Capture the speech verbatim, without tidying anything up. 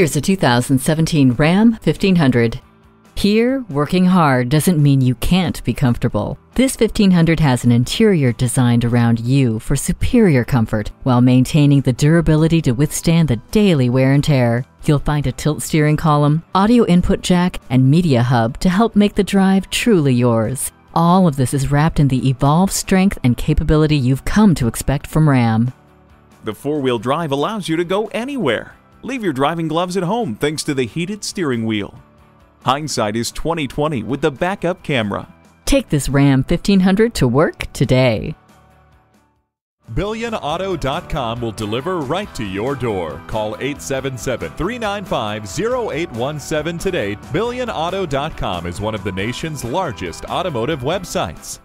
Here's a two thousand seventeen Ram fifteen hundred. Here, working hard doesn't mean you can't be comfortable. This fifteen hundred has an interior designed around you for superior comfort while maintaining the durability to withstand the daily wear and tear. You'll find a tilt steering column, audio input jack, and media hub to help make the drive truly yours. All of this is wrapped in the evolved strength and capability you've come to expect from Ram. The four-wheel drive allows you to go anywhere. Leave your driving gloves at home thanks to the heated steering wheel. Hindsight is twenty twenty with the backup camera. Take this Ram fifteen hundred to work today. Billion Auto dot com will deliver right to your door. Call eight seven seven, three nine five, zero eight one seven today. Billion Auto dot com is one of the nation's largest automotive websites.